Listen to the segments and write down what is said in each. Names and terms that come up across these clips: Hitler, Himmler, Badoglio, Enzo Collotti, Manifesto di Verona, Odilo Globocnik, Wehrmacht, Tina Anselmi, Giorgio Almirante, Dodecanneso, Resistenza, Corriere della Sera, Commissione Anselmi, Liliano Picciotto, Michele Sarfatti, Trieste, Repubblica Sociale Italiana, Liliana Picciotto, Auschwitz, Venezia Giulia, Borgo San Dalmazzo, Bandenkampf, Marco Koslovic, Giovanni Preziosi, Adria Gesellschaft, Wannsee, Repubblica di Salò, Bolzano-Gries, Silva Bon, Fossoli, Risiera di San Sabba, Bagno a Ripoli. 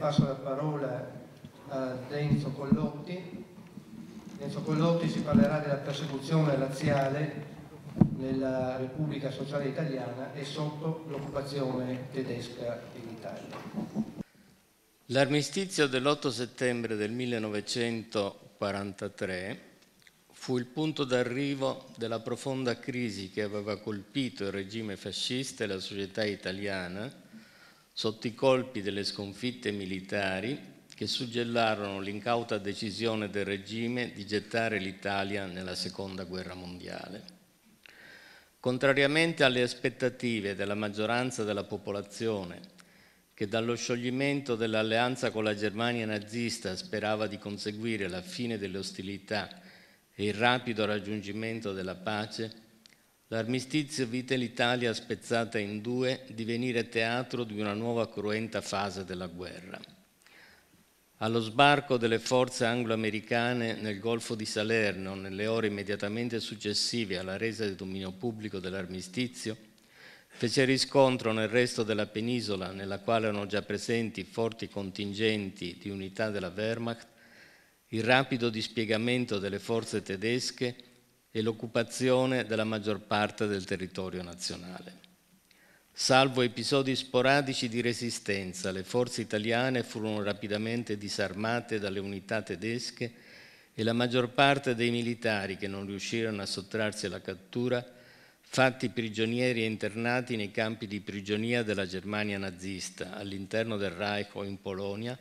Passo la parola a Enzo Collotti. Enzo Collotti ci parlerà della persecuzione razziale nella Repubblica Sociale Italiana e sotto l'occupazione tedesca in Italia. L'armistizio dell'8 settembre del 1943 fu il punto d'arrivo della profonda crisi che aveva colpito il regime fascista e la società italiana sotto i colpi delle sconfitte militari che suggellarono l'incauta decisione del regime di gettare l'Italia nella Seconda Guerra Mondiale. Contrariamente alle aspettative della maggioranza della popolazione, che dallo scioglimento dell'alleanza con la Germania nazista sperava di conseguire la fine delle ostilità e il rapido raggiungimento della pace, l'armistizio vide l'Italia spezzata in due divenire teatro di una nuova cruenta fase della guerra. Allo sbarco delle forze anglo-americane nel Golfo di Salerno, nelle ore immediatamente successive alla resa del dominio pubblico dell'armistizio, fece riscontro nel resto della penisola, nella quale erano già presenti forti contingenti di unità della Wehrmacht, il rapido dispiegamento delle forze tedesche e l'occupazione della maggior parte del territorio nazionale. Salvo episodi sporadici di resistenza, le forze italiane furono rapidamente disarmate dalle unità tedesche e la maggior parte dei militari che non riuscirono a sottrarsi alla cattura, fatti prigionieri e internati nei campi di prigionia della Germania nazista, all'interno del Reich o in Polonia,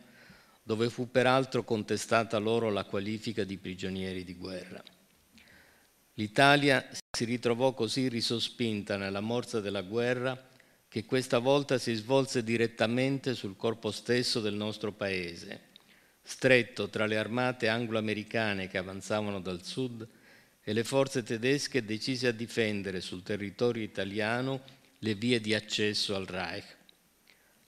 dove fu peraltro contestata loro la qualifica di prigionieri di guerra. L'Italia si ritrovò così risospinta nella morsa della guerra che questa volta si svolse direttamente sul corpo stesso del nostro paese, stretto tra le armate anglo-americane che avanzavano dal sud e le forze tedesche decise a difendere sul territorio italiano le vie di accesso al Reich.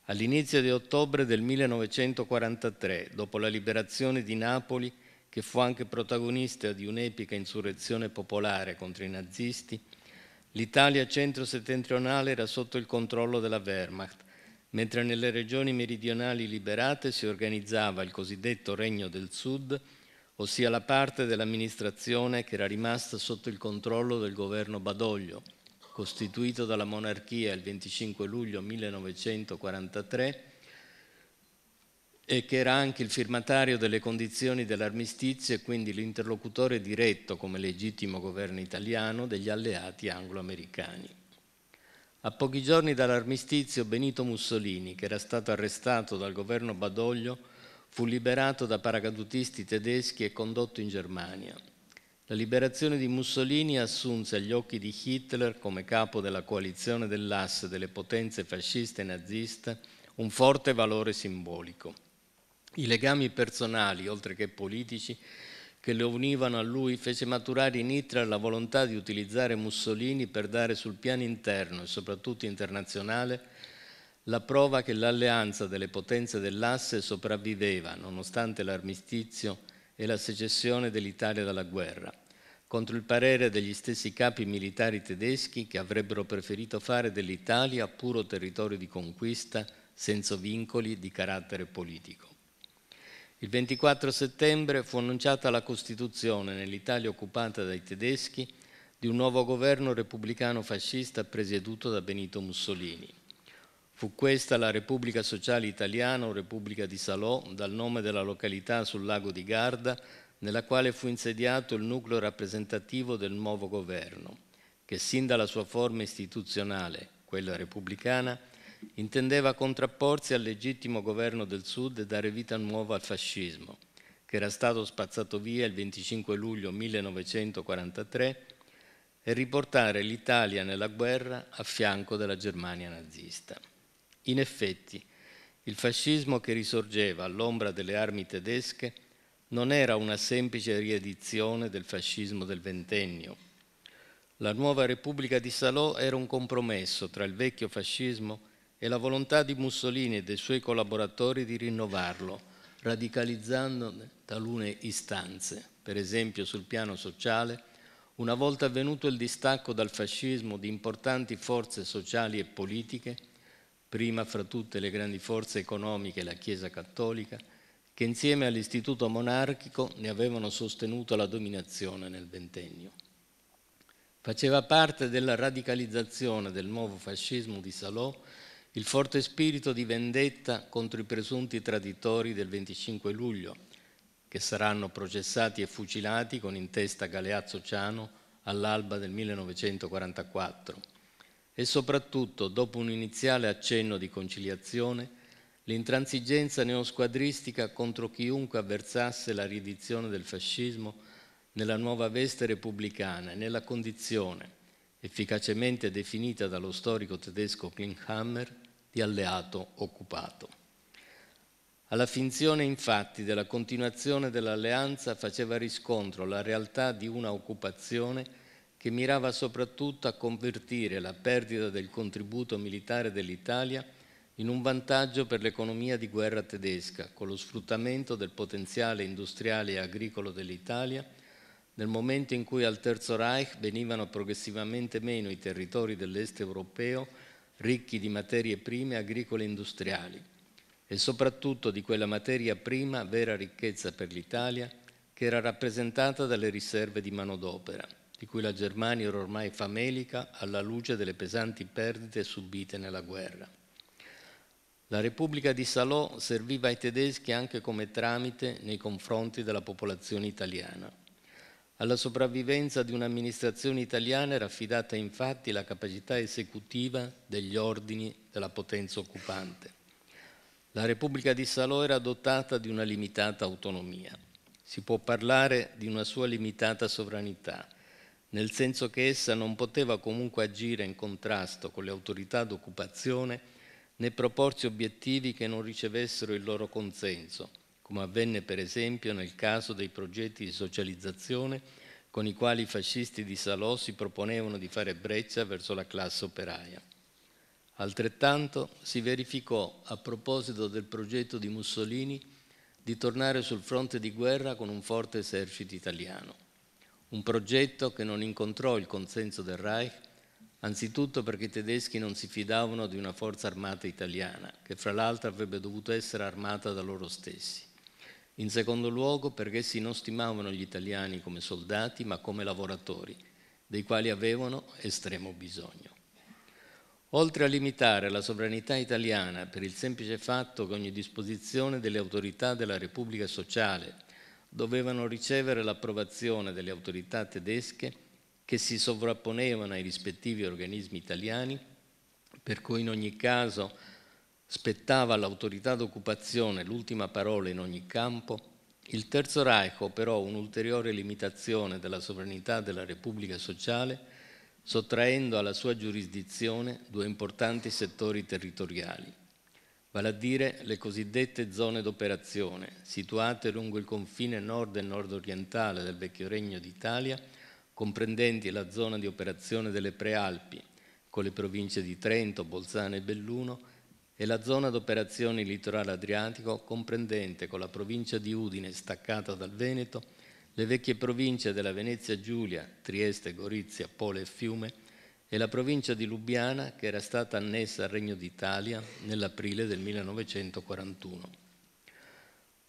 All'inizio di ottobre del 1943, dopo la liberazione di Napoli, che fu anche protagonista di un'epica insurrezione popolare contro i nazisti, l'Italia centro-settentrionale era sotto il controllo della Wehrmacht, mentre nelle regioni meridionali liberate si organizzava il cosiddetto Regno del Sud, ossia la parte dell'amministrazione che era rimasta sotto il controllo del governo Badoglio, costituito dalla monarchia il 25 luglio 1943, e che era anche il firmatario delle condizioni dell'armistizio e quindi l'interlocutore diretto come legittimo governo italiano degli alleati anglo-americani. A pochi giorni dall'armistizio Benito Mussolini, che era stato arrestato dal governo Badoglio, fu liberato da paracadutisti tedeschi e condotto in Germania. La liberazione di Mussolini assunse agli occhi di Hitler, come capo della coalizione dell'asse delle potenze fasciste e naziste, un forte valore simbolico. I legami personali, oltre che politici, che lo univano a lui fece maturare in Hitler la volontà di utilizzare Mussolini per dare sul piano interno e soprattutto internazionale la prova che l'alleanza delle potenze dell'asse sopravviveva, nonostante l'armistizio e la secessione dell'Italia dalla guerra, contro il parere degli stessi capi militari tedeschi che avrebbero preferito fare dell'Italia puro territorio di conquista senza vincoli di carattere politico. Il 24 settembre fu annunciata la costituzione nell'Italia occupata dai tedeschi di un nuovo governo repubblicano fascista presieduto da Benito Mussolini. Fu questa la Repubblica Sociale Italiana o Repubblica di Salò, dal nome della località sul lago di Garda, nella quale fu insediato il nucleo rappresentativo del nuovo governo, che sin dalla sua forma istituzionale, quella repubblicana, intendeva contrapporsi al legittimo governo del Sud e dare vita nuova al fascismo, che era stato spazzato via il 25 luglio 1943, e riportare l'Italia nella guerra a fianco della Germania nazista. In effetti, il fascismo che risorgeva all'ombra delle armi tedesche non era una semplice riedizione del fascismo del ventennio. La nuova Repubblica di Salò era un compromesso tra il vecchio fascismo e la volontà di Mussolini e dei suoi collaboratori di rinnovarlo, radicalizzando talune istanze, per esempio sul piano sociale, una volta avvenuto il distacco dal fascismo di importanti forze sociali e politiche, prima fra tutte le grandi forze economiche, la Chiesa Cattolica, che insieme all'istituto monarchico ne avevano sostenuto la dominazione nel ventennio. Faceva parte della radicalizzazione del nuovo fascismo di Salò il forte spirito di vendetta contro i presunti traditori del 25 luglio, che saranno processati e fucilati con in testa Galeazzo Ciano all'alba del 1944. E soprattutto, dopo un iniziale accenno di conciliazione, l'intransigenza neosquadristica contro chiunque avversasse la riedizione del fascismo nella nuova veste repubblicana e nella condizione, efficacemente definita dallo storico tedesco Klinghammer, di alleato occupato. Alla finzione, infatti, della continuazione dell'alleanza faceva riscontro la realtà di una occupazione che mirava soprattutto a convertire la perdita del contributo militare dell'Italia in un vantaggio per l'economia di guerra tedesca, con lo sfruttamento del potenziale industriale e agricolo dell'Italia, nel momento in cui al Terzo Reich venivano progressivamente meno i territori dell'est europeo ricchi di materie prime agricole e industriali, e soprattutto di quella materia prima vera ricchezza per l'Italia che era rappresentata dalle riserve di manodopera, di cui la Germania era ormai famelica alla luce delle pesanti perdite subite nella guerra. La Repubblica di Salò serviva ai tedeschi anche come tramite nei confronti della popolazione italiana. Alla sopravvivenza di un'amministrazione italiana era affidata infatti la capacità esecutiva degli ordini della potenza occupante. La Repubblica di Salò era dotata di una limitata autonomia. Si può parlare di una sua limitata sovranità, nel senso che essa non poteva comunque agire in contrasto con le autorità d'occupazione né proporsi obiettivi che non ricevessero il loro consenso, come avvenne per esempio nel caso dei progetti di socializzazione con i quali i fascisti di Salò si proponevano di fare breccia verso la classe operaia. Altrettanto si verificò a proposito del progetto di Mussolini di tornare sul fronte di guerra con un forte esercito italiano, un progetto che non incontrò il consenso del Reich, anzitutto perché i tedeschi non si fidavano di una forza armata italiana, che fra l'altro avrebbe dovuto essere armata da loro stessi. In secondo luogo perché essi non stimavano gli italiani come soldati, ma come lavoratori, dei quali avevano estremo bisogno. Oltre a limitare la sovranità italiana per il semplice fatto che ogni disposizione delle autorità della Repubblica Sociale dovevano ricevere l'approvazione delle autorità tedesche, che si sovrapponevano ai rispettivi organismi italiani, per cui in ogni caso spettava all'autorità d'occupazione l'ultima parola in ogni campo, il Terzo Reich operò un'ulteriore limitazione della sovranità della Repubblica Sociale, sottraendo alla sua giurisdizione due importanti settori territoriali, vale a dire le cosiddette zone d'operazione, situate lungo il confine nord e nord-orientale del vecchio Regno d'Italia, comprendenti la zona di operazione delle Prealpi, con le province di Trento, Bolzano e Belluno, e la zona d'operazione litorale adriatico, comprendente con la provincia di Udine, staccata dal Veneto, le vecchie province della Venezia Giulia, Trieste, Gorizia, Pole e Fiume, e la provincia di Lubiana, che era stata annessa al Regno d'Italia nell'aprile del 1941.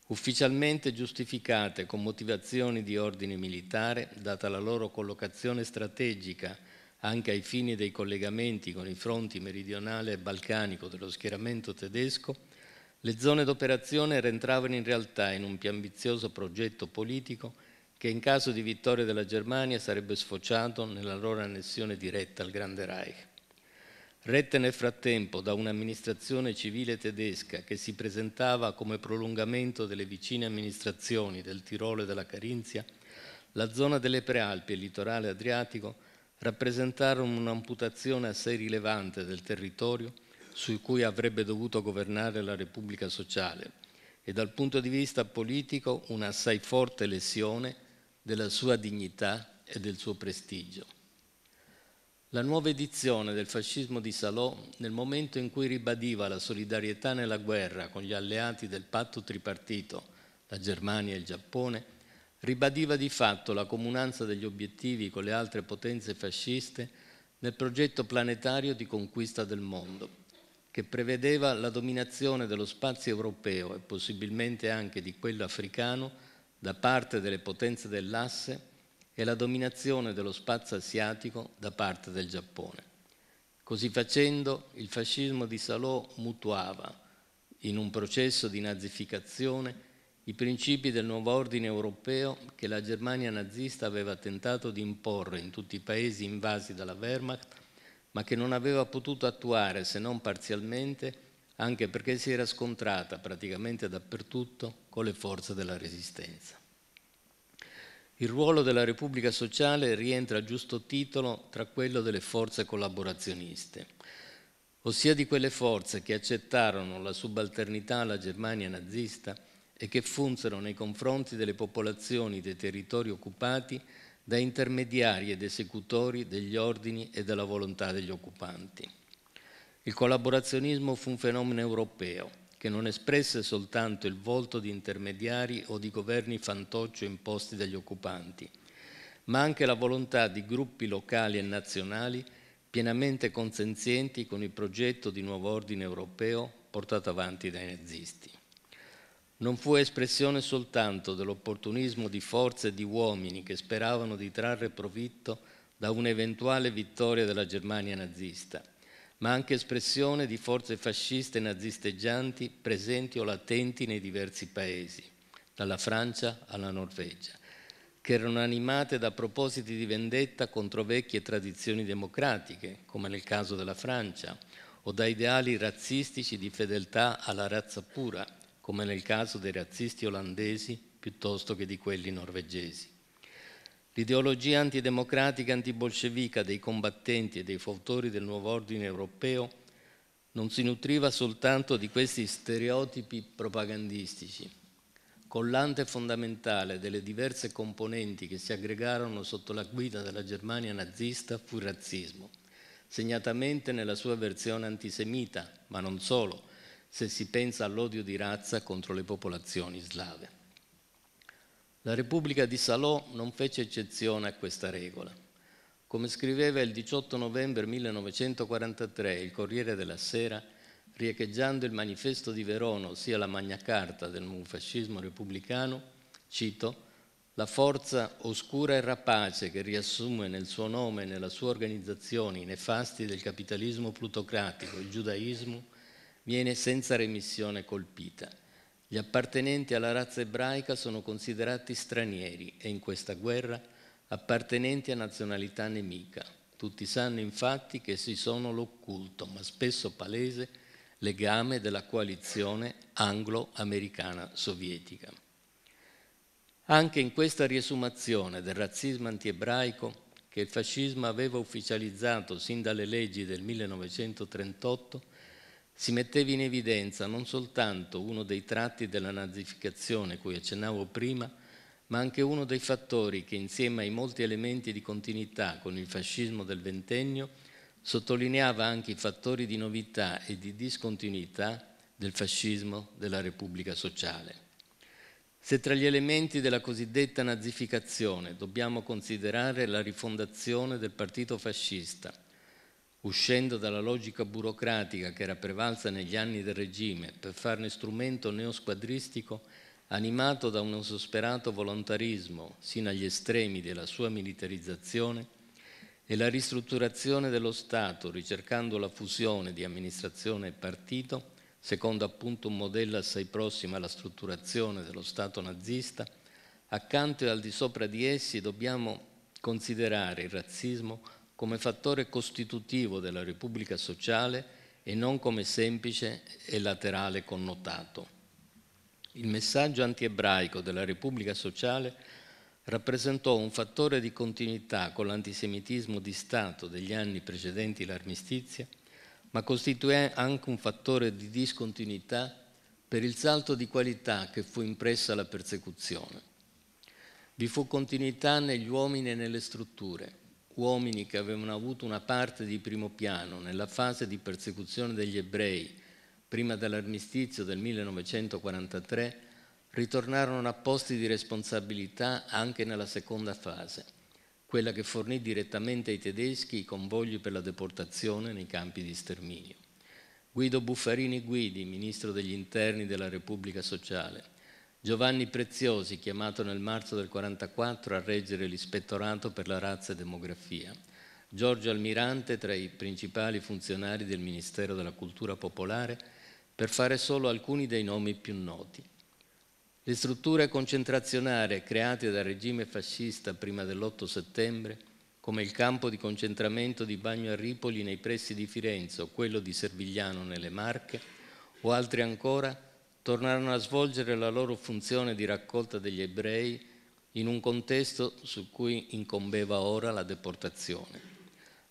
Ufficialmente giustificate con motivazioni di ordine militare, data la loro collocazione strategica anche ai fini dei collegamenti con i fronti meridionale e balcanico dello schieramento tedesco, le zone d'operazione rientravano in realtà in un più ambizioso progetto politico che in caso di vittoria della Germania sarebbe sfociato nella loro annessione diretta al Grande Reich. Rette nel frattempo da un'amministrazione civile tedesca che si presentava come prolungamento delle vicine amministrazioni del Tirolo e della Carinzia, la zona delle Prealpi e il litorale adriatico rappresentarono un'amputazione assai rilevante del territorio su cui avrebbe dovuto governare la Repubblica Sociale e dal punto di vista politico una assai forte lesione della sua dignità e del suo prestigio. La nuova edizione del fascismo di Salò, nel momento in cui ribadiva la solidarietà nella guerra con gli alleati del patto tripartito, la Germania e il Giappone, ribadiva di fatto la comunanza degli obiettivi con le altre potenze fasciste nel progetto planetario di conquista del mondo, che prevedeva la dominazione dello spazio europeo e possibilmente anche di quello africano da parte delle potenze dell'asse e la dominazione dello spazio asiatico da parte del Giappone. Così facendo, il fascismo di Salò mutuava, in un processo di nazificazione, i principi del nuovo ordine europeo che la Germania nazista aveva tentato di imporre in tutti i paesi invasi dalla Wehrmacht, ma che non aveva potuto attuare se non parzialmente, anche perché si era scontrata praticamente dappertutto con le forze della resistenza. Il ruolo della Repubblica Sociale rientra a giusto titolo tra quello delle forze collaborazioniste, ossia di quelle forze che accettarono la subalternità alla Germania nazista e che funsero nei confronti delle popolazioni dei territori occupati da intermediari ed esecutori degli ordini e della volontà degli occupanti. Il collaborazionismo fu un fenomeno europeo che non espresse soltanto il volto di intermediari o di governi fantoccio imposti dagli occupanti, ma anche la volontà di gruppi locali e nazionali pienamente consenzienti con il progetto di nuovo ordine europeo portato avanti dai nazisti. Non fu espressione soltanto dell'opportunismo di forze e di uomini che speravano di trarre profitto da un'eventuale vittoria della Germania nazista, ma anche espressione di forze fasciste nazisteggianti presenti o latenti nei diversi paesi, dalla Francia alla Norvegia, che erano animate da propositi di vendetta contro vecchie tradizioni democratiche, come nel caso della Francia, o da ideali razzistici di fedeltà alla razza pura, come nel caso dei razzisti olandesi piuttosto che di quelli norvegesi. L'ideologia antidemocratica e antibolscevica dei combattenti e dei fautori del nuovo ordine europeo non si nutriva soltanto di questi stereotipi propagandistici. Collante fondamentale delle diverse componenti che si aggregarono sotto la guida della Germania nazista fu il razzismo, segnatamente nella sua versione antisemita, ma non solo, se si pensa all'odio di razza contro le popolazioni slave. La Repubblica di Salò non fece eccezione a questa regola. Come scriveva il 18 novembre 1943 il Corriere della Sera, riecheggiando il Manifesto di Verona, ossia la Magna Carta del nuovo fascismo repubblicano, cito: «La forza oscura e rapace che riassume nel suo nome e nella sua organizzazione i nefasti del capitalismo plutocratico, il giudaismo, viene senza remissione colpita. Gli appartenenti alla razza ebraica sono considerati stranieri e in questa guerra appartenenti a nazionalità nemica. Tutti sanno infatti che si sono l'occulto, ma spesso palese, legame della coalizione anglo-americana-sovietica». Anche in questa riesumazione del razzismo antiebraico che il fascismo aveva ufficializzato sin dalle leggi del 1938, si metteva in evidenza non soltanto uno dei tratti della nazificazione cui accennavo prima, ma anche uno dei fattori che, insieme ai molti elementi di continuità con il fascismo del ventennio, sottolineava anche i fattori di novità e di discontinuità del fascismo della Repubblica Sociale. Se tra gli elementi della cosiddetta nazificazione dobbiamo considerare la rifondazione del partito fascista, uscendo dalla logica burocratica che era prevalsa negli anni del regime per farne strumento neosquadristico, animato da un esasperato volontarismo sino agli estremi della sua militarizzazione, e la ristrutturazione dello Stato ricercando la fusione di amministrazione e partito, secondo appunto un modello assai prossimo alla strutturazione dello Stato nazista, accanto e al di sopra di essi dobbiamo considerare il razzismo come fattore costitutivo della Repubblica Sociale e non come semplice e laterale connotato. Il messaggio antiebraico della Repubblica Sociale rappresentò un fattore di continuità con l'antisemitismo di Stato degli anni precedenti l'armistizio, ma costituì anche un fattore di discontinuità per il salto di qualità che fu impressa alla persecuzione. Vi fu continuità negli uomini e nelle strutture, uomini che avevano avuto una parte di primo piano nella fase di persecuzione degli ebrei prima dell'armistizio del 1943, ritornarono a posti di responsabilità anche nella seconda fase, quella che fornì direttamente ai tedeschi i convogli per la deportazione nei campi di sterminio. Guido Buffarini-Guidi, ministro degli interni della Repubblica Sociale, Giovanni Preziosi, chiamato nel marzo del 1944 a reggere l'ispettorato per la razza e demografia, Giorgio Almirante, tra i principali funzionari del Ministero della Cultura Popolare, per fare solo alcuni dei nomi più noti. Le strutture concentrazionarie create dal regime fascista prima dell'8 settembre, come il campo di concentramento di Bagno a Ripoli nei pressi di Firenze o quello di Servigliano nelle Marche, o altri ancora, tornarono a svolgere la loro funzione di raccolta degli ebrei in un contesto su cui incombeva ora la deportazione.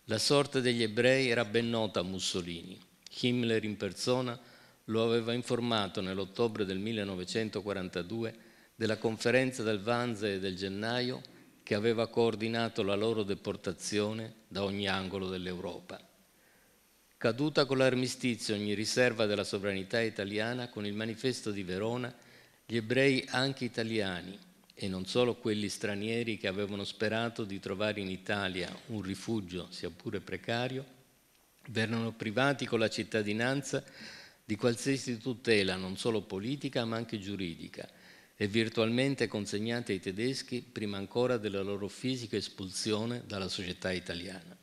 La sorte degli ebrei era ben nota a Mussolini. Himmler in persona lo aveva informato nell'ottobre del 1942 della conferenza del Wannsee del gennaio che aveva coordinato la loro deportazione da ogni angolo dell'Europa. Caduta con l'armistizio ogni riserva della sovranità italiana, con il Manifesto di Verona, gli ebrei, anche italiani, e non solo quelli stranieri che avevano sperato di trovare in Italia un rifugio, sia pure precario, vennero privati con la cittadinanza di qualsiasi tutela, non solo politica ma anche giuridica, e virtualmente consegnati ai tedeschi prima ancora della loro fisica espulsione dalla società italiana.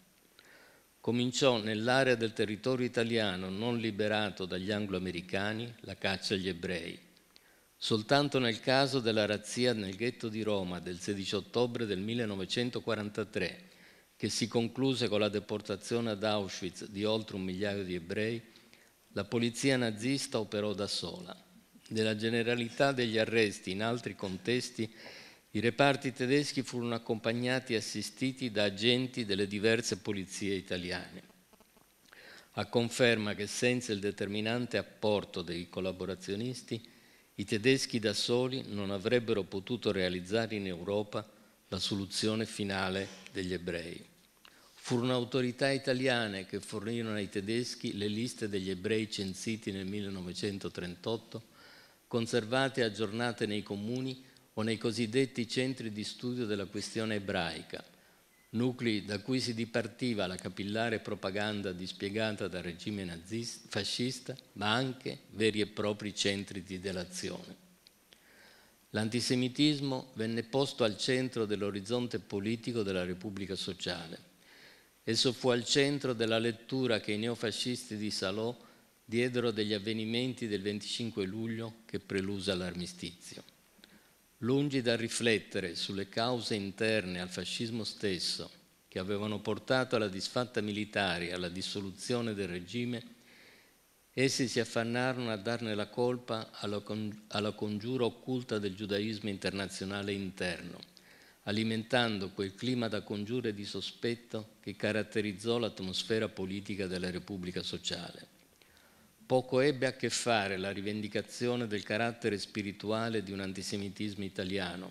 Cominciò nell'area del territorio italiano non liberato dagli anglo-americani la caccia agli ebrei. Soltanto nel caso della razzia nel ghetto di Roma del 16 ottobre del 1943, che si concluse con la deportazione ad Auschwitz di oltre 1 migliaio di ebrei, la polizia nazista operò da sola. Della generalità degli arresti in altri contesti, i reparti tedeschi furono accompagnati e assistiti da agenti delle diverse polizie italiane, a conferma che senza il determinante apporto dei collaborazionisti i tedeschi da soli non avrebbero potuto realizzare in Europa la soluzione finale degli ebrei. Furono autorità italiane che fornirono ai tedeschi le liste degli ebrei censiti nel 1938, conservate e aggiornate nei comuni o nei cosiddetti centri di studio della questione ebraica, nuclei da cui si dipartiva la capillare propaganda dispiegata dal regime fascista, ma anche veri e propri centri di delazione. L'antisemitismo venne posto al centro dell'orizzonte politico della Repubblica Sociale. Esso fu al centro della lettura che i neofascisti di Salò diedero degli avvenimenti del 25 luglio che preluse all'armistizio. Lungi dal riflettere sulle cause interne al fascismo stesso, che avevano portato alla disfatta militare e alla dissoluzione del regime, essi si affannarono a darne la colpa alla congiura occulta del giudaismo internazionale interno, alimentando quel clima da congiura e di sospetto che caratterizzò l'atmosfera politica della Repubblica Sociale. Poco ebbe a che fare la rivendicazione del carattere spirituale di un antisemitismo italiano,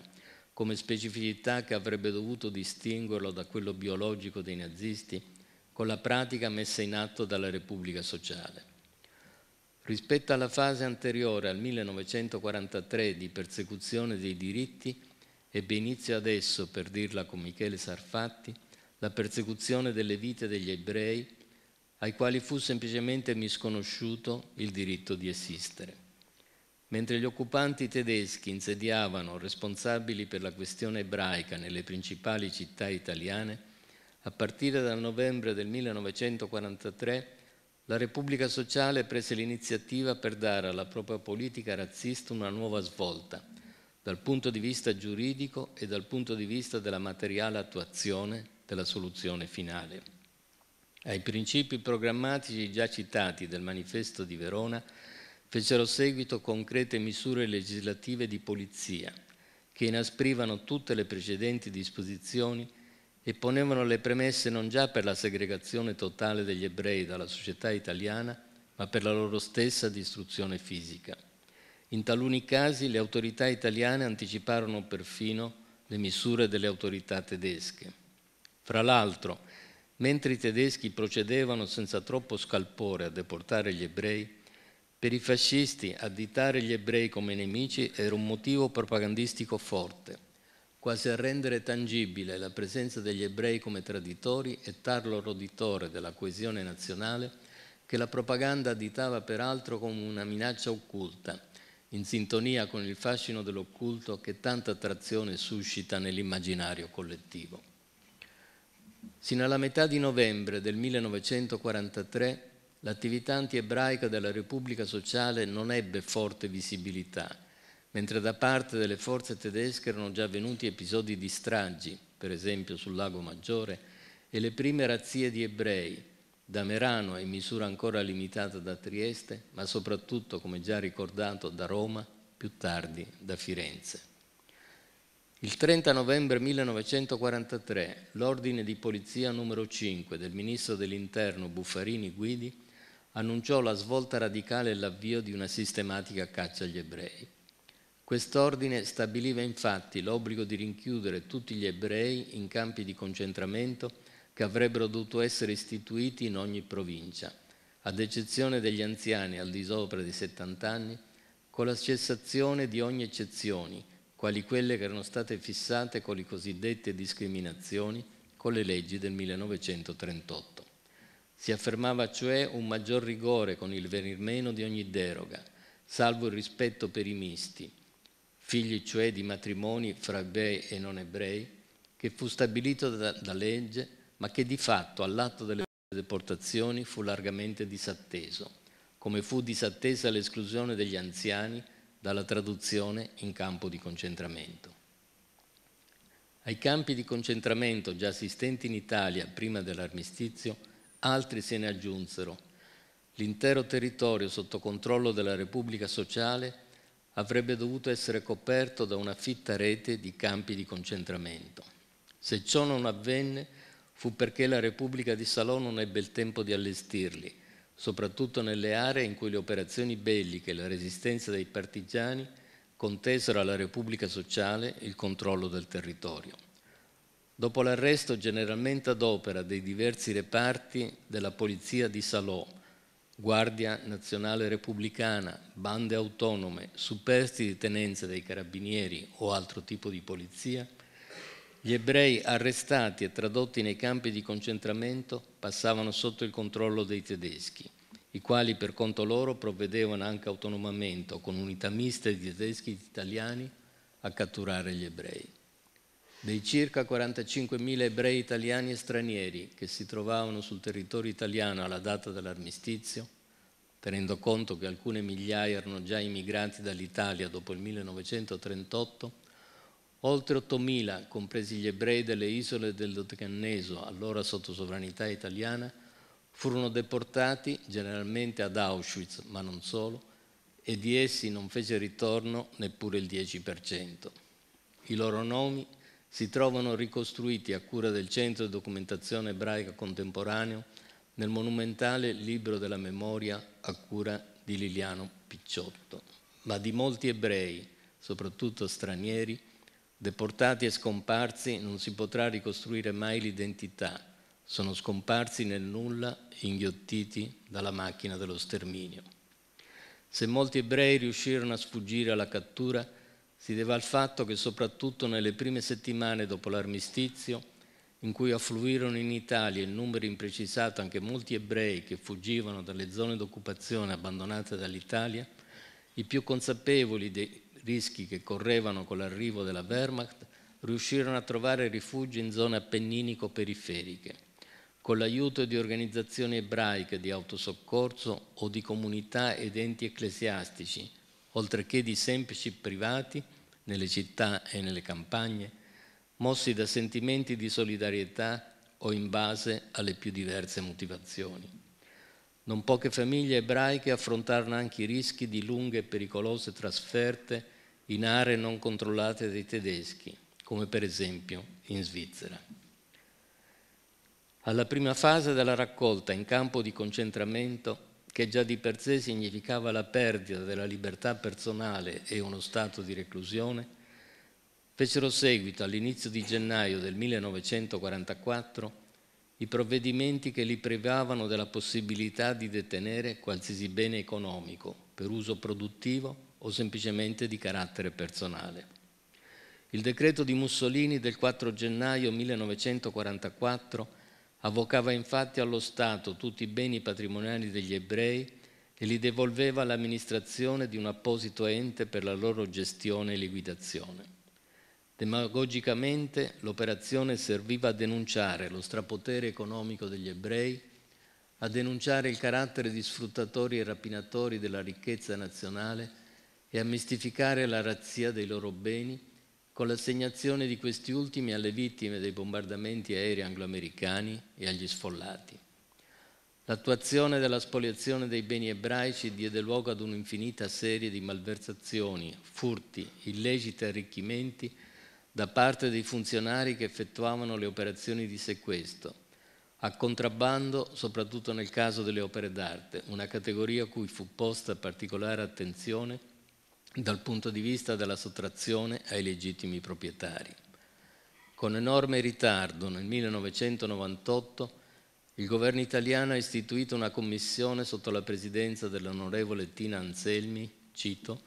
come specificità che avrebbe dovuto distinguerlo da quello biologico dei nazisti, con la pratica messa in atto dalla Repubblica Sociale. Rispetto alla fase anteriore al 1943 di persecuzione dei diritti, ebbe inizio adesso, per dirla con Michele Sarfatti, la persecuzione delle vite degli ebrei, ai quali fu semplicemente misconosciuto il diritto di esistere. Mentre gli occupanti tedeschi insediavano responsabili per la questione ebraica nelle principali città italiane, a partire dal novembre del 1943 la Repubblica Sociale prese l'iniziativa per dare alla propria politica razzista una nuova svolta, dal punto di vista giuridico e dal punto di vista della materiale attuazione della soluzione finale. Ai principi programmatici già citati del Manifesto di Verona fecero seguito concrete misure legislative di polizia che inasprivano tutte le precedenti disposizioni e ponevano le premesse non già per la segregazione totale degli ebrei dalla società italiana, ma per la loro stessa distruzione fisica. In taluni casi le autorità italiane anticiparono perfino le misure delle autorità tedesche. Fra l'altro, mentre i tedeschi procedevano senza troppo scalpore a deportare gli ebrei, per i fascisti additare gli ebrei come nemici era un motivo propagandistico forte, quasi a rendere tangibile la presenza degli ebrei come traditori e tarlo roditore della coesione nazionale che la propaganda additava peraltro come una minaccia occulta, in sintonia con il fascino dell'occulto che tanta attrazione suscita nell'immaginario collettivo. Sino alla metà di novembre del 1943 l'attività antiebraica della Repubblica Sociale non ebbe forte visibilità, mentre da parte delle forze tedesche erano già avvenuti episodi di stragi, per esempio sul Lago Maggiore, e le prime razzie di ebrei, da Merano e in misura ancora limitata da Trieste, ma soprattutto, come già ricordato, da Roma, più tardi da Firenze. Il 30 novembre 1943 l'ordine di polizia numero 5 del ministro dell'Interno Buffarini-Guidi annunciò la svolta radicale e l'avvio di una sistematica caccia agli ebrei. Quest'ordine stabiliva infatti l'obbligo di rinchiudere tutti gli ebrei in campi di concentramento che avrebbero dovuto essere istituiti in ogni provincia, ad eccezione degli anziani al di sopra dei 70 anni, con la cessazione di ogni eccezione, quali quelle che erano state fissate con le cosiddette discriminazioni con le leggi del 1938. Si affermava cioè un maggior rigore con il venir meno di ogni deroga, salvo il rispetto per i misti, figli cioè di matrimoni fra ebrei e non ebrei, che fu stabilito da legge, ma che di fatto all'atto delle deportazioni fu largamente disatteso, come fu disattesa l'esclusione degli anziani dalla traduzione in campo di concentramento. Ai campi di concentramento già esistenti in Italia prima dell'armistizio, altri se ne aggiunsero. L'intero territorio sotto controllo della Repubblica Sociale avrebbe dovuto essere coperto da una fitta rete di campi di concentramento. Se ciò non avvenne, fu perché la Repubblica di Salò non ebbe il tempo di allestirli, soprattutto nelle aree in cui le operazioni belliche e la resistenza dei partigiani contesero alla Repubblica Sociale il controllo del territorio. Dopo l'arresto generalmente ad opera dei diversi reparti della Polizia di Salò, Guardia Nazionale Repubblicana, bande autonome, superstiti di tenenza dei carabinieri o altro tipo di polizia, gli ebrei arrestati e tradotti nei campi di concentramento passavano sotto il controllo dei tedeschi, i quali per conto loro provvedevano anche autonomamente con unità miste di tedeschi e italiani a catturare gli ebrei. Dei circa 45.000 ebrei italiani e stranieri che si trovavano sul territorio italiano alla data dell'armistizio, tenendo conto che alcune migliaia erano già immigrati dall'Italia dopo il 1938, oltre 8.000, compresi gli ebrei delle isole del Dodecanneso, allora sotto sovranità italiana, furono deportati generalmente ad Auschwitz, ma non solo, e di essi non fece ritorno neppure il 10%. I loro nomi si trovano ricostruiti a cura del Centro di Documentazione Ebraica Contemporaneo nel monumentale Libro della Memoria a cura di Liliano Picciotto, ma di molti ebrei, soprattutto stranieri, deportati e scomparsi non si potrà ricostruire mai l'identità, sono scomparsi nel nulla, inghiottiti dalla macchina dello sterminio. Se molti ebrei riuscirono a sfuggire alla cattura, si deve al fatto che soprattutto nelle prime settimane dopo l'armistizio, in cui affluirono in Italia in numero imprecisato anche molti ebrei che fuggivano dalle zone d'occupazione abbandonate dall'Italia, i più consapevoli dei rischi che correvano con l'arrivo della Wehrmacht, riuscirono a trovare rifugio in zone appenninico-periferiche, con l'aiuto di organizzazioni ebraiche di autosoccorso o di comunità ed enti ecclesiastici, oltre che di semplici privati nelle città e nelle campagne, mossi da sentimenti di solidarietà o in base alle più diverse motivazioni. Non poche famiglie ebraiche affrontarono anche i rischi di lunghe e pericolose trasferte in aree non controllate dai tedeschi, come per esempio in Svizzera. Alla prima fase della raccolta in campo di concentramento, che già di per sé significava la perdita della libertà personale e uno stato di reclusione, fecero seguito all'inizio di gennaio del 1944 i provvedimenti che li privavano della possibilità di detenere qualsiasi bene economico per uso produttivo o semplicemente di carattere personale. Il decreto di Mussolini del 4 gennaio 1944 Avvocava infatti allo Stato tutti i beni patrimoniali degli ebrei e li devolveva all'amministrazione di un apposito ente per la loro gestione e liquidazione. Demagogicamente l'operazione serviva a denunciare lo strapotere economico degli ebrei, a denunciare il carattere di sfruttatori e rapinatori della ricchezza nazionale e a mistificare la razzia dei loro beni, con l'assegnazione di questi ultimi alle vittime dei bombardamenti aerei angloamericani e agli sfollati. L'attuazione della spoliazione dei beni ebraici diede luogo ad un'infinita serie di malversazioni, furti, illeciti arricchimenti da parte dei funzionari che effettuavano le operazioni di sequestro, a contrabbando soprattutto nel caso delle opere d'arte, una categoria cui fu posta particolare attenzione dal punto di vista della sottrazione ai legittimi proprietari. Con enorme ritardo, nel 1998, il governo italiano ha istituito una commissione sotto la presidenza dell'onorevole Tina Anselmi, cito,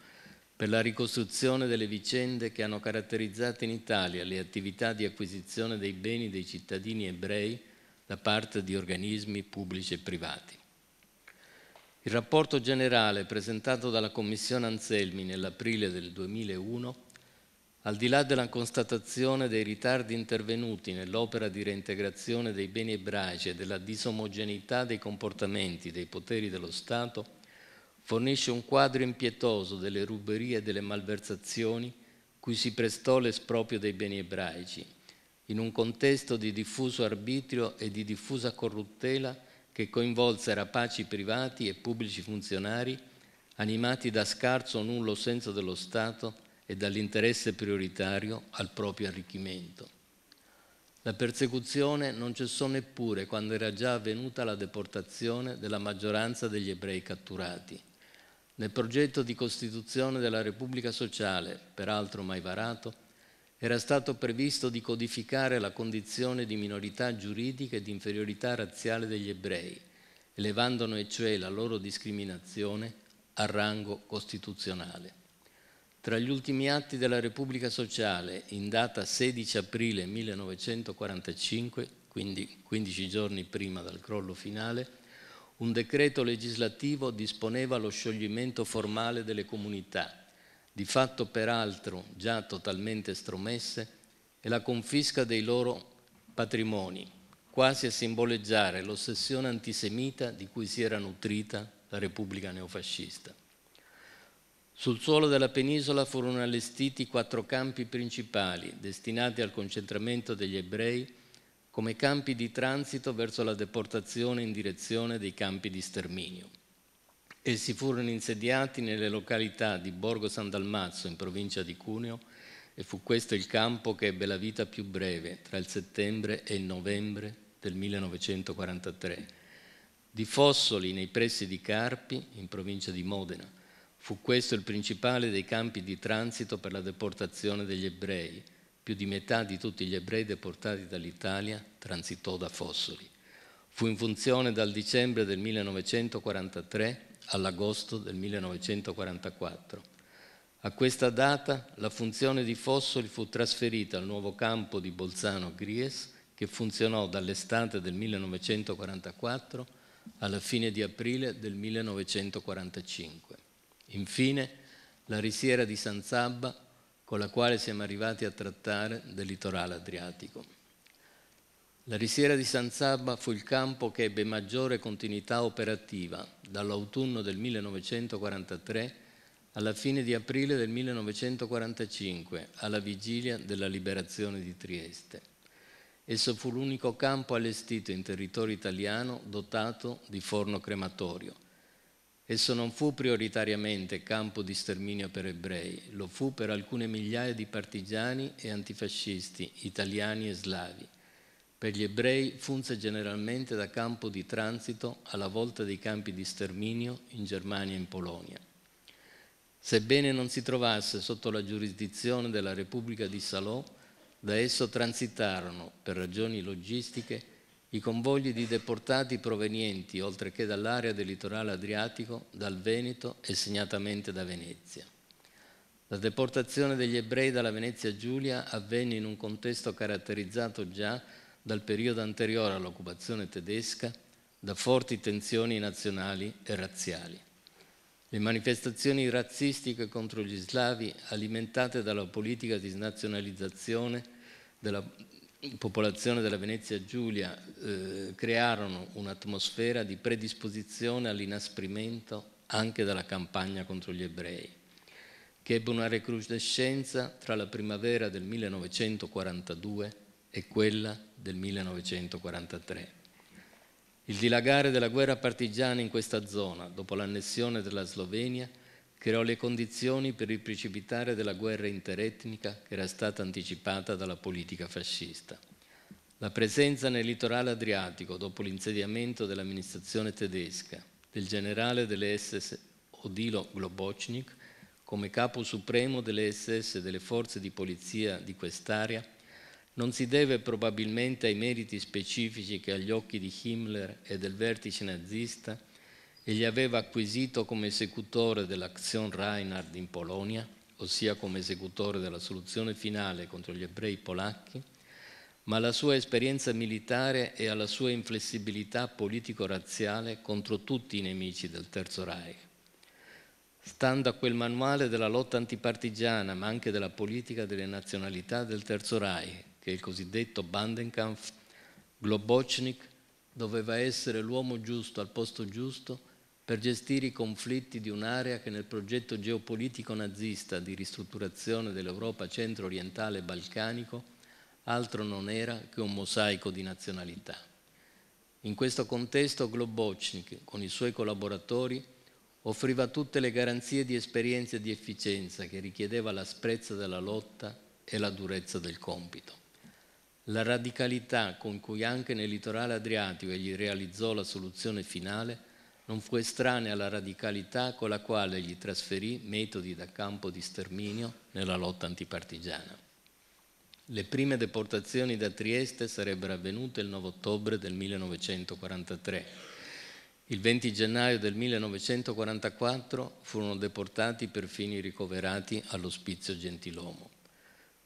per la ricostruzione delle vicende che hanno caratterizzato in Italia le attività di acquisizione dei beni dei cittadini ebrei da parte di organismi pubblici e privati. Il rapporto generale presentato dalla Commissione Anselmi nell'aprile del 2001, al di là della constatazione dei ritardi intervenuti nell'opera di reintegrazione dei beni ebraici e della disomogeneità dei comportamenti dei poteri dello Stato, fornisce un quadro impietoso delle ruberie e delle malversazioni cui si prestò l'esproprio dei beni ebraici, in un contesto di diffuso arbitrio e di diffusa corruttela che coinvolse rapaci privati e pubblici funzionari animati da scarso o nullo senso dello Stato e dall'interesse prioritario al proprio arricchimento. La persecuzione non cessò neppure quando era già avvenuta la deportazione della maggioranza degli ebrei catturati. Nel progetto di costituzione della Repubblica Sociale, peraltro mai varato, era stato previsto di codificare la condizione di minorità giuridica e di inferiorità razziale degli ebrei, elevandone cioè la loro discriminazione al rango costituzionale. Tra gli ultimi atti della Repubblica Sociale, in data 16 aprile 1945, quindi 15 giorni prima del crollo finale, un decreto legislativo disponeva lo scioglimento formale delle comunità, di fatto peraltro già totalmente estromesse, e la confisca dei loro patrimoni, quasi a simboleggiare l'ossessione antisemita di cui si era nutrita la Repubblica neofascista. Sul suolo della penisola furono allestiti 4 campi principali destinati al concentramento degli ebrei come campi di transito verso la deportazione in direzione dei campi di sterminio. Essi furono insediati nelle località di Borgo San Dalmazzo, in provincia di Cuneo, e fu questo il campo che ebbe la vita più breve, tra il settembre e il novembre del 1943. Di Fossoli, nei pressi di Carpi, in provincia di Modena, fu questo il principale dei campi di transito per la deportazione degli ebrei. Più di metà di tutti gli ebrei deportati dall'Italia transitò da Fossoli. Fu in funzione dal dicembre del 1943 all'agosto del 1944. A questa data la funzione di Fossoli fu trasferita al nuovo campo di Bolzano-Gries, che funzionò dall'estate del 1944 alla fine di aprile del 1945. Infine la Risiera di San Sabba, con la quale siamo arrivati a trattare del litorale adriatico. La Risiera di San Sabba fu il campo che ebbe maggiore continuità operativa dall'autunno del 1943 alla fine di aprile del 1945, alla vigilia della liberazione di Trieste. Esso fu l'unico campo allestito in territorio italiano dotato di forno crematorio. Esso non fu prioritariamente campo di sterminio per ebrei, lo fu per alcune migliaia di partigiani e antifascisti italiani e slavi. Per gli ebrei funse generalmente da campo di transito alla volta dei campi di sterminio in Germania e in Polonia. Sebbene non si trovasse sotto la giurisdizione della Repubblica di Salò, da esso transitarono, per ragioni logistiche, i convogli di deportati provenienti, oltre che dall'area del litorale adriatico, dal Veneto e segnatamente da Venezia. La deportazione degli ebrei dalla Venezia Giulia avvenne in un contesto caratterizzato già dal periodo anteriore all'occupazione tedesca da forti tensioni nazionali e razziali. Le manifestazioni razzistiche contro gli slavi, alimentate dalla politica di snazionalizzazione della popolazione della Venezia Giulia, crearono un'atmosfera di predisposizione all'inasprimento anche dalla campagna contro gli ebrei, che ebbe una recrudescenza tra la primavera del 1942 e quella del 1943. Il dilagare della guerra partigiana in questa zona, dopo l'annessione della Slovenia, creò le condizioni per il precipitare della guerra interetnica che era stata anticipata dalla politica fascista. La presenza nel litorale adriatico, dopo l'insediamento dell'amministrazione tedesca, del generale delle SS Odilo Globocnik come capo supremo delle SS e delle forze di polizia di quest'area, non si deve probabilmente ai meriti specifici che agli occhi di Himmler e del vertice nazista egli aveva acquisito come esecutore dell'Aktion Reinhard in Polonia, ossia come esecutore della soluzione finale contro gli ebrei polacchi, ma alla sua esperienza militare e alla sua inflessibilità politico-razziale contro tutti i nemici del Terzo Reich. Stando a quel manuale della lotta antipartigiana, ma anche della politica delle nazionalità del Terzo Reich, che è il cosiddetto Bandenkampf, Globocnik doveva essere l'uomo giusto al posto giusto per gestire i conflitti di un'area che nel progetto geopolitico nazista di ristrutturazione dell'Europa centro-orientale e balcanico altro non era che un mosaico di nazionalità. In questo contesto Globocnik, con i suoi collaboratori, offriva tutte le garanzie di esperienza e di efficienza che richiedeva l'asprezza della lotta e la durezza del compito. La radicalità con cui anche nel litorale adriatico egli realizzò la soluzione finale non fu estranea alla radicalità con la quale egli trasferì metodi da campo di sterminio nella lotta antipartigiana. Le prime deportazioni da Trieste sarebbero avvenute il 9 ottobre del 1943. Il 20 gennaio del 1944 furono deportati perfino i ricoverati all'ospizio Gentilomo.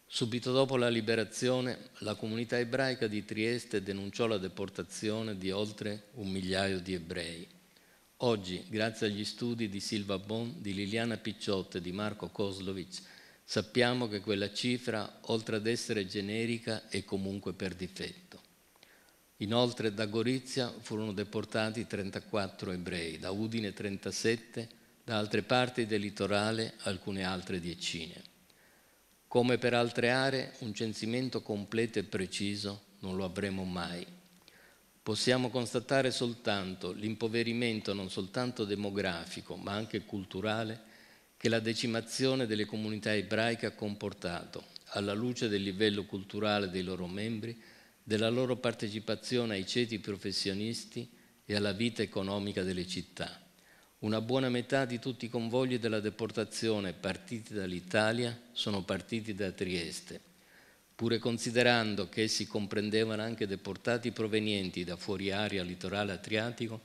Subito dopo la liberazione, la comunità ebraica di Trieste denunciò la deportazione di oltre 1 migliaio di ebrei. Oggi, grazie agli studi di Silva Bon, di Liliana Picciotto e di Marco Koslovic, sappiamo che quella cifra, oltre ad essere generica, è comunque per difetto. Inoltre, da Gorizia furono deportati 34 ebrei, da Udine 37, da altre parti del litorale alcune altre decine. Come per altre aree, un censimento completo e preciso non lo avremo mai. Possiamo constatare soltanto l'impoverimento non soltanto demografico, ma anche culturale, che la decimazione delle comunità ebraiche ha comportato, alla luce del livello culturale dei loro membri, della loro partecipazione ai ceti professionisti e alla vita economica delle città. Una buona metà di tutti i convogli della deportazione partiti dall'Italia sono partiti da Trieste, pure considerando che essi comprendevano anche deportati provenienti da fuori area litorale adriatico,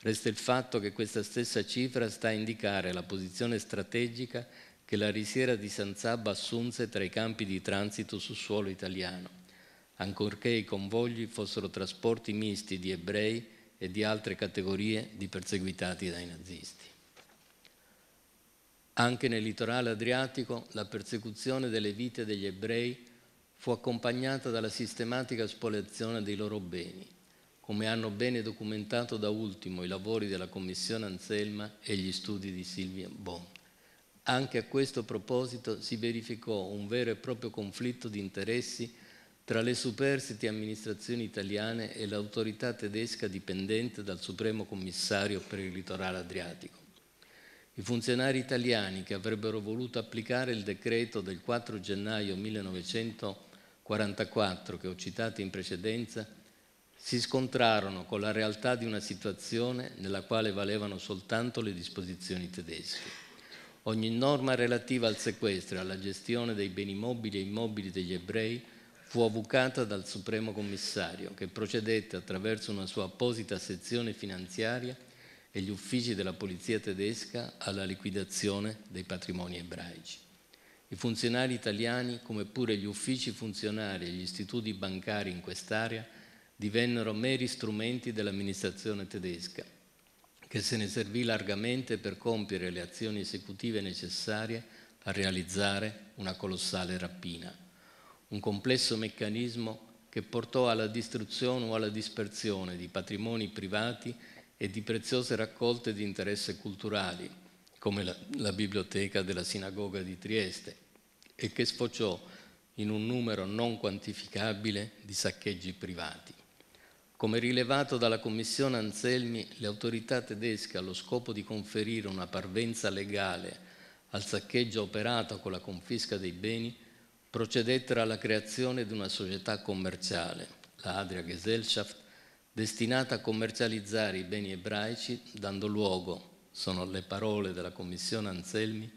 resta il fatto che questa stessa cifra sta a indicare la posizione strategica che la Risiera di San Sabba assunse tra i campi di transito su suolo italiano, ancorché i convogli fossero trasporti misti di ebrei e di altre categorie di perseguitati dai nazisti. Anche nel litorale adriatico la persecuzione delle vite degli ebrei fu accompagnata dalla sistematica spoliazione dei loro beni, come hanno bene documentato da ultimo i lavori della Commissione Anselmi e gli studi di Silvia Bon. Anche a questo proposito si verificò un vero e proprio conflitto di interessi tra le superstiti amministrazioni italiane e l'autorità tedesca dipendente dal Supremo Commissario per il litorale adriatico. I funzionari italiani che avrebbero voluto applicare il decreto del 4 gennaio 1944 che ho citato in precedenza si scontrarono con la realtà di una situazione nella quale valevano soltanto le disposizioni tedesche. Ogni norma relativa al sequestro e alla gestione dei beni mobili e immobili degli ebrei fu avvocata dal Supremo Commissario, che procedette attraverso una sua apposita sezione finanziaria e gli uffici della polizia tedesca alla liquidazione dei patrimoni ebraici. I funzionari italiani, come pure gli uffici funzionari e gli istituti bancari in quest'area, divennero meri strumenti dell'amministrazione tedesca, che se ne servì largamente per compiere le azioni esecutive necessarie a realizzare una colossale rapina, un complesso meccanismo che portò alla distruzione o alla dispersione di patrimoni privati e di preziose raccolte di interesse culturali, come la biblioteca della sinagoga di Trieste, e che sfociò in un numero non quantificabile di saccheggi privati. Come rilevato dalla Commissione Anselmi, le autorità tedesche, allo scopo di conferire una parvenza legale al saccheggio operato con la confisca dei beni, procedettero alla creazione di una società commerciale, la Adria Gesellschaft, destinata a commercializzare i beni ebraici, dando luogo, sono le parole della Commissione Anselmi,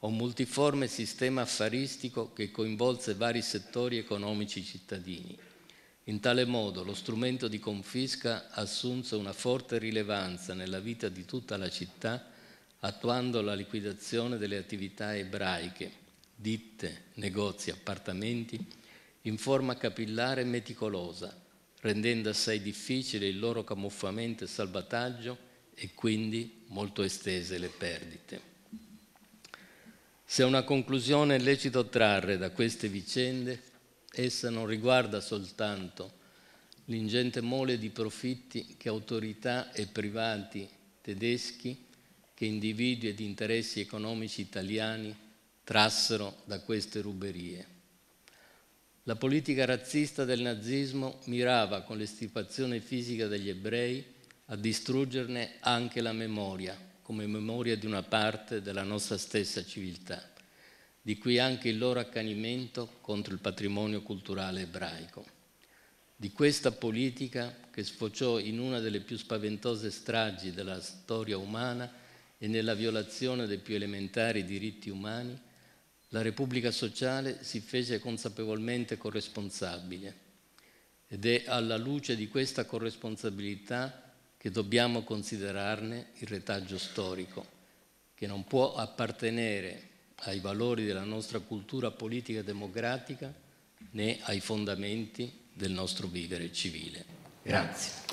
a un multiforme sistema affaristico che coinvolse vari settori economici cittadini. In tale modo lo strumento di confisca assunse una forte rilevanza nella vita di tutta la città, attuando la liquidazione delle attività ebraiche, ditte, negozi, appartamenti, in forma capillare e meticolosa, rendendo assai difficile il loro camuffamento e salvataggio e quindi molto estese le perdite. Se una conclusione è lecito trarre da queste vicende, essa non riguarda soltanto l'ingente mole di profitti che autorità e privati tedeschi, che individui ed interessi economici italiani trassero da queste ruberie. La politica razzista del nazismo mirava con l'estirpazione fisica degli ebrei a distruggerne anche la memoria, come memoria di una parte della nostra stessa civiltà, di cui anche il loro accanimento contro il patrimonio culturale ebraico. Di questa politica, che sfociò in una delle più spaventose stragi della storia umana e nella violazione dei più elementari diritti umani, la Repubblica Sociale si fece consapevolmente corresponsabile, ed è alla luce di questa corresponsabilità che dobbiamo considerarne il retaggio storico, che non può appartenere ai valori della nostra cultura politica democratica né ai fondamenti del nostro vivere civile. Grazie.